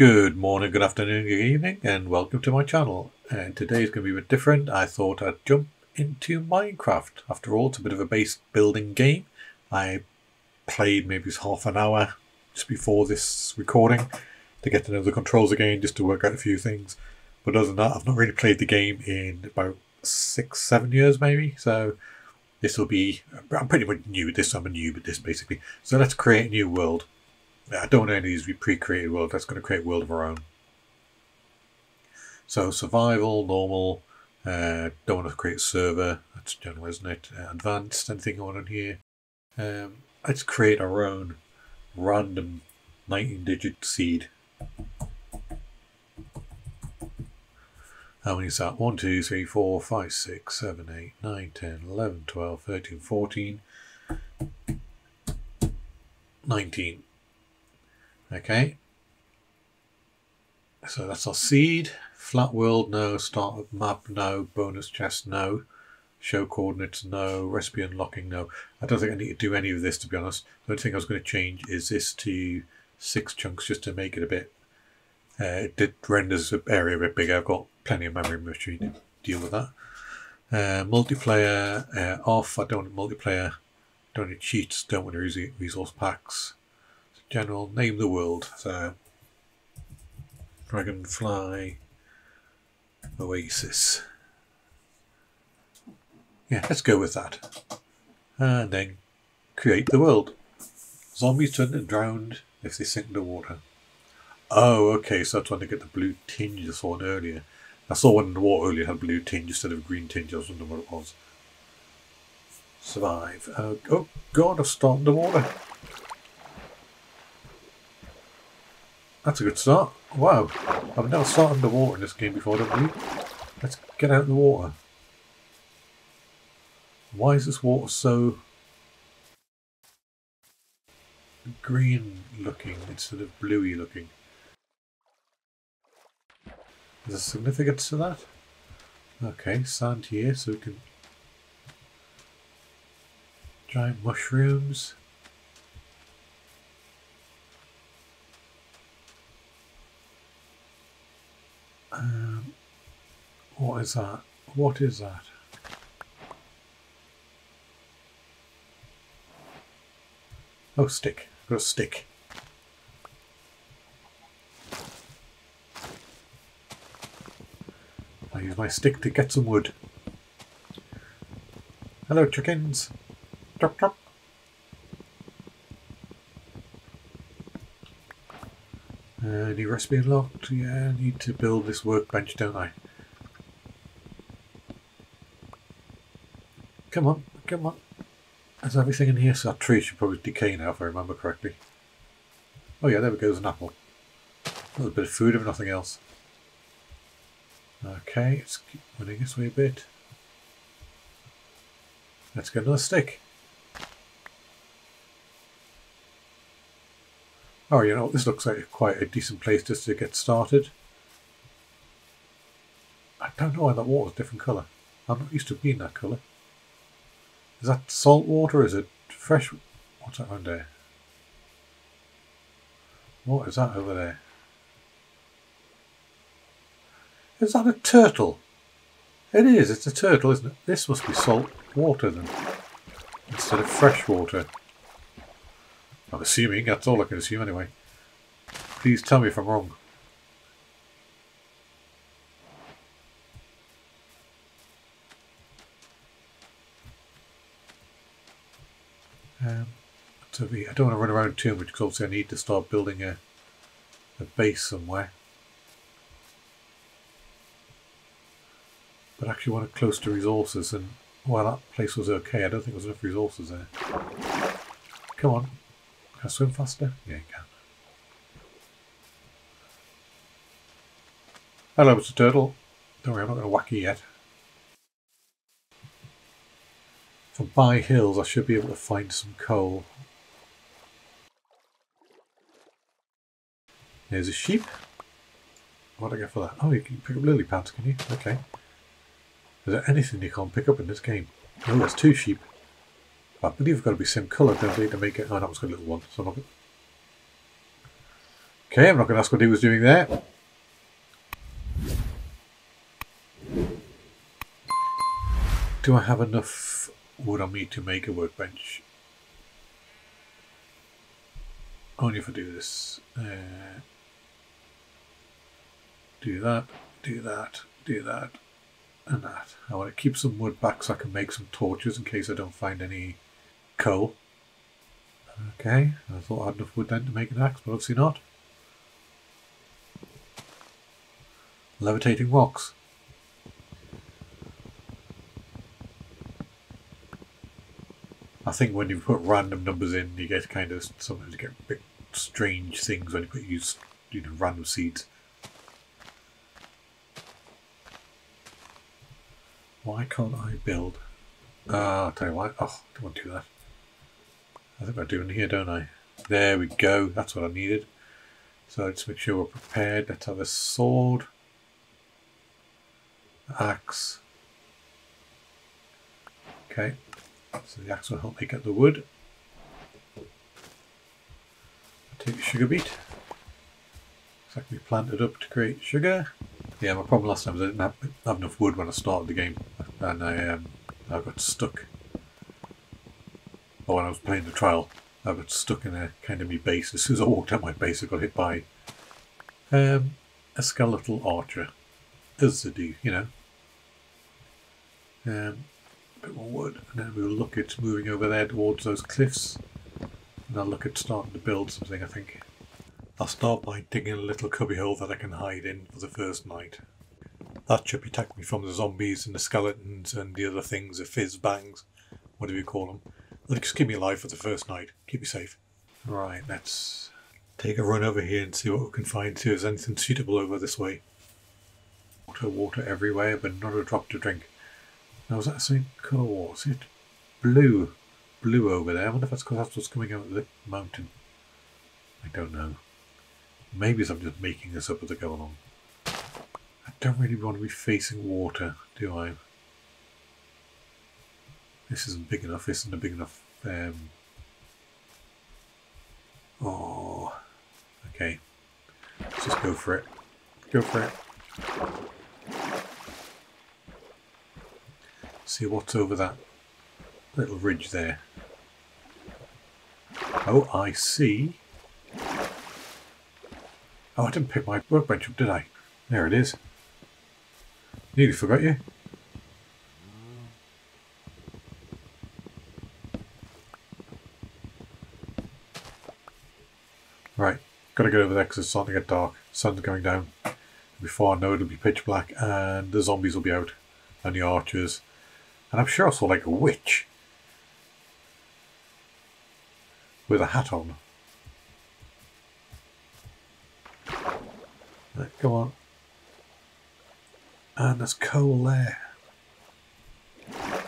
Good morning, good afternoon, good evening, and welcome to my channel. And today is going to be a bit different. I thought I'd jump into Minecraft. After all, it's a bit of a base building game. I played maybe half an hour just before this recording to get to know the controls again, just to work out a few things. But other than that, I've not really played the game in about 6-7 years maybe. So this will be, I'm pretty much new at this. I'm a noob at this basically. So let's create a new world. I don't want any of these to be pre-created world. That's going to create a world of our own. So survival, normal, don't want to create server, that's general, isn't it? Advanced, anything on in here. Let's create our own random 19-digit seed. How many is that? 1, 2, 3, 4, 5, 6, 7, 8, 9, 10, 11, 12, 13, 14, 19. Okay, so that's our seed. Flat world, no. Start map, no. Bonus chest, no. Show coordinates, no. Recipe unlocking, no. I don't think I need to do any of this, to be honest. The only thing I was going to change is this to 6 chunks just to make it a bit... it renders the area a bit bigger. I've got plenty of memory machine to deal with that. Multiplayer, off. I don't want multiplayer. Don't want cheats. Don't want resource packs. General, name the world. So, Dragonfly Oasis. Yeah, let's go with that. And then create the world. Zombies turn and drowned if they sink into water. Oh, okay, so that's when they get the blue tinge I saw earlier. I saw one in the water earlier had blue tinge instead of green tinge. I was wondering what it was. Survive. Oh, God, I've started the water. That's a good start. Wow, I've never started underwater in this game before, don't we? Let's get out of the water. Why is this water so green looking instead of bluey looking? Is there significance to that? Okay, sand here so we can... Giant mushrooms. What is that? What is that? Oh, stick. Got a stick. I use my stick to get some wood. Hello, chickens. Chop, chop. Any recipe unlocked? Yeah, I need to build this workbench, don't I? Come on, come on. There's everything in here, so that tree should probably decay now if I remember correctly. Oh yeah, there we go, there's an apple. A little bit of food if nothing else. Okay, let's keep running this way a bit. Let's get another stick. Oh, you know, this looks like quite a decent place just to get started. I don't know why that water's a different colour. I'm not used to being that colour. Is that salt water? Is it fresh? What's that around there? What is that over there? Is that a turtle? It is, it's a turtle, isn't it? This must be salt water then, instead of fresh water. I'm assuming, that's all I can assume anyway. Please tell me if I'm wrong. I don't want to run around too much because obviously I need to start building a base somewhere. But I actually want it close to resources and while that place was okay, I don't think there was enough resources there. Come on. Can I swim faster? Yeah, you can. Hello, Mr. Turtle. Don't worry, I'm not going to whack you yet. From by hills, I should be able to find some coal. There's a sheep. What do I get for that? Oh, you can pick up lily pads, can you? Okay. Is there anything you can't pick up in this game? Oh, there's 2 sheep. I believe they've got to be the same colour, don't they, to make it... Oh, that was a little one, so I'm not... Okay, I'm not going to ask what he was doing there. Do I have enough wood on me to make a workbench? Only if I do this. Do that, do that, do that, and that. I want to keep some wood back so I can make some torches in case I don't find any coal. Okay, I thought I had enough wood then to make an axe, but obviously not. Levitating rocks. I think when you put random numbers in, you get kind of sometimes you get a bit strange things when you put random seeds. Why can't I build? I'll tell you why. Oh, I don't want to do that. I think I'm doing here, don't I? There we go. That's what I needed. So just make sure we're prepared. Let's have a sword, axe. Okay. So the axe will help me get the wood. Take a sugar beet. Looks like we planted up to create sugar. Yeah, my problem last time was I didn't have enough wood when I started the game, and I got stuck. Or when I was playing the trial, I got stuck in a kind of my base. As soon as I walked out my base, I got hit by a skeletal archer, as they do, you know. A bit more wood, and then we'll look at moving over there towards those cliffs, and I'll look at starting to build something. I think I'll start by digging a little cubbyhole that I can hide in for the first night. That should protect me from the zombies and the skeletons and the other things, the fizz bangs, whatever you call them. They'll just keep me alive for the first night, keep me safe. Right, let's take a run over here and see what we can find, see if there's anything suitable over this way. Water everywhere, but not a drop to drink. Now, was that the same colour wall? See it? Blue over there. I wonder if that's because that's what's coming out of the mountain. I don't know. Maybe I'm just making this up as I go along. I don't really want to be facing water, do I? This isn't big enough. This isn't a big enough... Oh... Okay. Let's just go for it. Go for it. See what's over that little ridge there. Oh, I see. Oh, I didn't pick my workbench up, did I? There it is. Nearly forgot you. Right, gotta get over there because it's starting to get dark. Sun's going down. Before I know it, it'll be pitch black and the zombies will be out. And the archers. And I'm sure I saw like a witch with a hat on. Right, come on. And there's coal there. Let's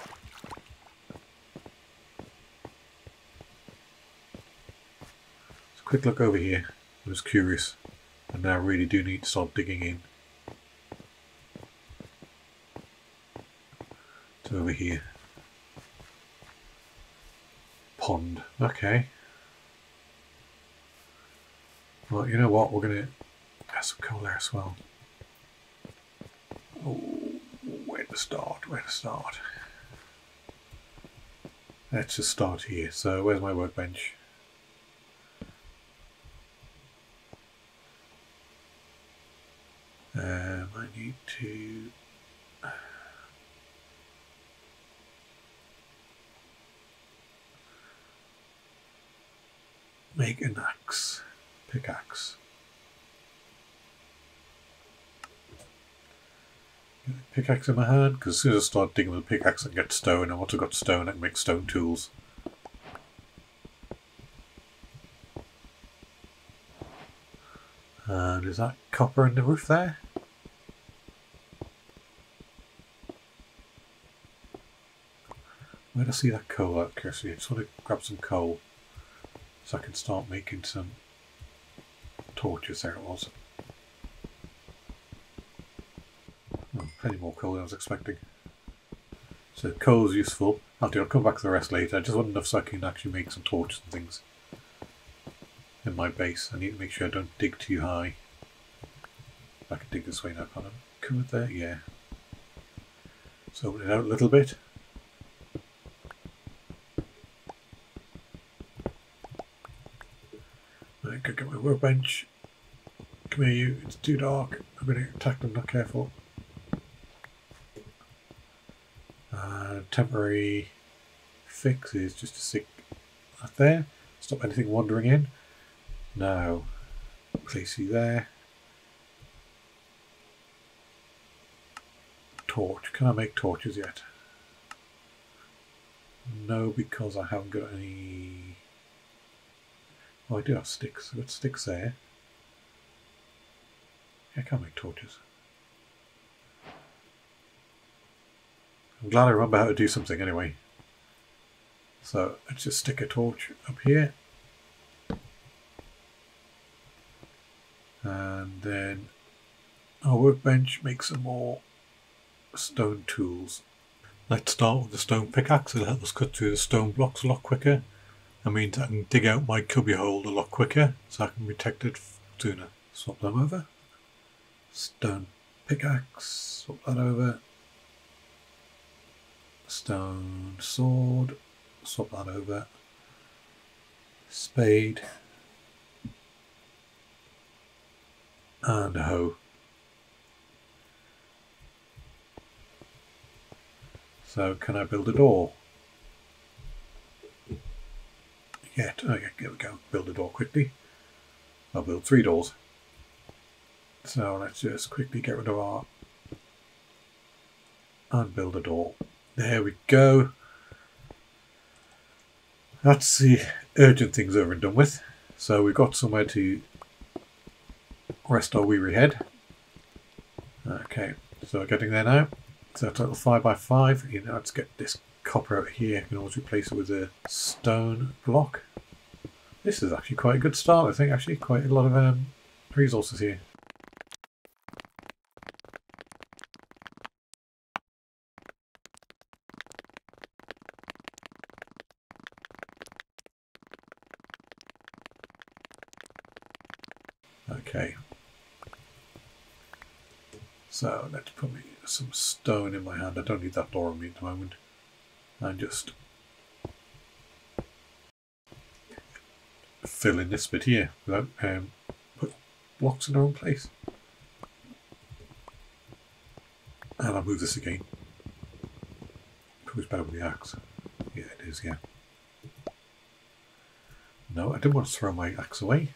quick look over here. I was curious. And now I really do need to start digging in. Over here. Pond. Okay. Well, you know what? We're going to have some coal there as well. Oh, where to start? Where to start? Let's just start here. So, where's my workbench? I need to... make an axe, pickaxe. Get a pickaxe in my hand, because as soon as I start digging with a pickaxe I can get stone, and once I've got stone I can make stone tools. And is that copper in the roof there? Where'd I see that coal out? I just want to grab some coal. So I can start making some torches. There it was. Oh, plenty more coal than I was expecting. So coal is useful. I'll come back to the rest later. I just want enough so I can actually make some torches and things. in my base. I need to make sure I don't dig too high. I can dig this way now, can't I? Come up there, yeah. So open it out a little bit. I can get my workbench. Come here, you. It's too dark. I'm going to attack them, not careful. Temporary fix is just to stick that there. Stop anything wandering in. Now, place you there. Torch. Can I make torches yet? No, because I haven't got any. Oh, I do have sticks. I've got sticks there. Yeah, I can't make torches. I'm glad I remember how to do something anyway. So let's just stick a torch up here. And then our workbench makes some more stone tools. Let's start with the stone pickaxe. It'll help us cut through the stone blocks a lot quicker. That means I can dig out my cubby hole a lot quicker, so I can protect it sooner. Swap them over. Stone pickaxe, swap that over. Stone sword, swap that over. Spade and a hoe. So can I build a door? Yet, oh yeah, here we go. Build a door quickly. I'll build 3 doors. So let's just quickly get rid of our and build a door. There we go. That's the urgent things over and done with. So we've got somewhere to rest our weary head. Okay, so we're getting there now. So that's a little 5x5. You know, let's get this copper out here. You can always replace it with a stone block. This is actually quite a good start, I think. Actually, quite a lot of resources here. Okay, so let's put me some stone in my hand. I don't need that door on me at the moment. And just fill in this bit here without putting blocks in the wrong place. And I'll move this again. Probably better with the axe. Yeah, it is, yeah. No, I didn't want to throw my axe away.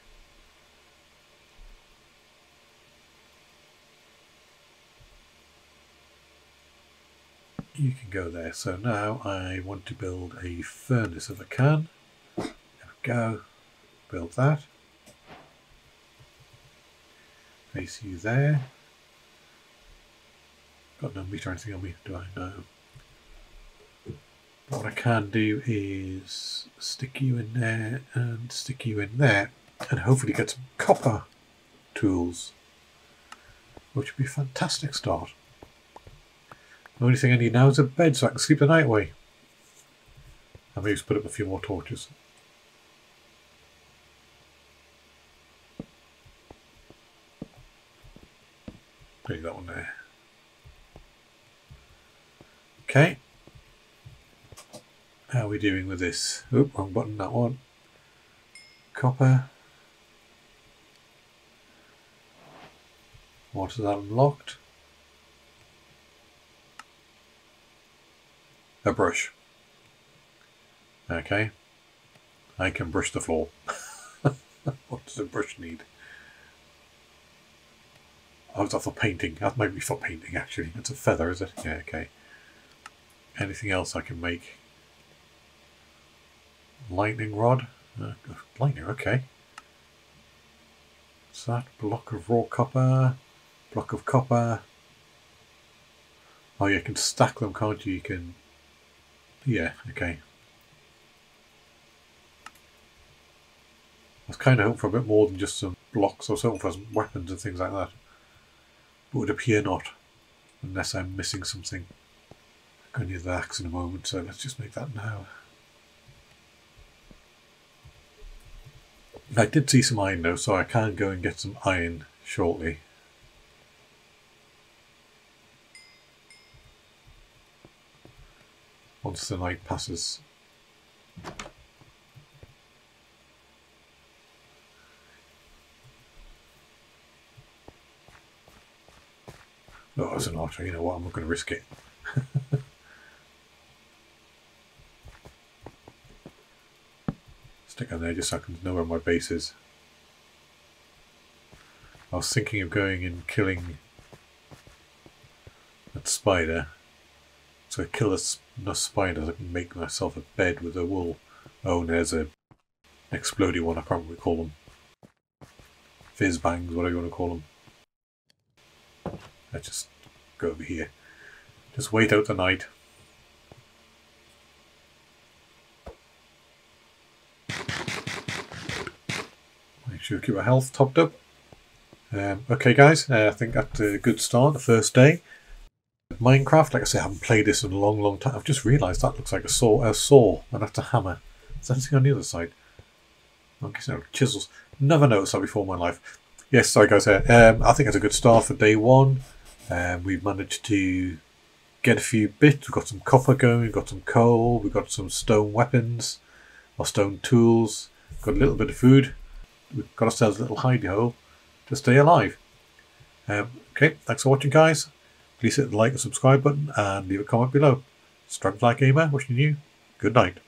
You can go there. So now I want to build a furnace if I can. There we go. Build that. Place you there. Got no meat or anything on me, do I? No. But what I can do is stick you in there and stick you in there and hopefully get some copper tools, which would be a fantastic start. The only thing I need now is a bed so I can sleep the night away. I may just put up a few more torches. Leave that one there. Okay. How are we doing with this? Oop, wrong button, that one. Copper. What is that unlocked? A brush. Okay. I can brush the floor. What does a brush need? Oh, is that for painting? That might be for painting actually. It's a feather, is it? Yeah, okay. Anything else I can make? Lightning rod. Lightning, okay. What's that? Block of raw copper. Block of copper. Oh, you can stack them, can't you? You can. Yeah, okay. I was kind of hoping for a bit more than just some blocks. I was hoping for some weapons and things like that. But it would appear not. Unless I'm missing something. I'm going to need the axe in a moment, so let's just make that now. I did see some iron though, so I can go and get some iron shortly. Once the night passes. No, as an archer, you know what, I'm not going to risk it. Stick on there just so I can know where my base is. I was thinking of going and killing that spider. So I kill enough spiders I can make myself a bed with a wool. Oh, and there's a exploding one, I can't remember what we call them. Fizz bangs, whatever you want to call them. Let's just go over here. Just wait out the night. Make sure we keep our health topped up. Okay guys, I think that's a good start, the first day. Minecraft, like I say, I haven't played this in a long, long time. I've just realised that looks like a saw, and that's a hammer. Is that anything on the other side? I'm guessing chisels. Never noticed that before in my life. Yes, sorry guys, I think that's a good start for day one. We've managed to get a few bits. We've got some copper going, we've got some coal, we've got some stone weapons, or stone tools, got a little bit of food. We've got ourselves a little hidey hole to stay alive. Okay, thanks for watching guys. Please hit the like and subscribe button and leave a comment below. Dragonfly Gamer, wishing you good night.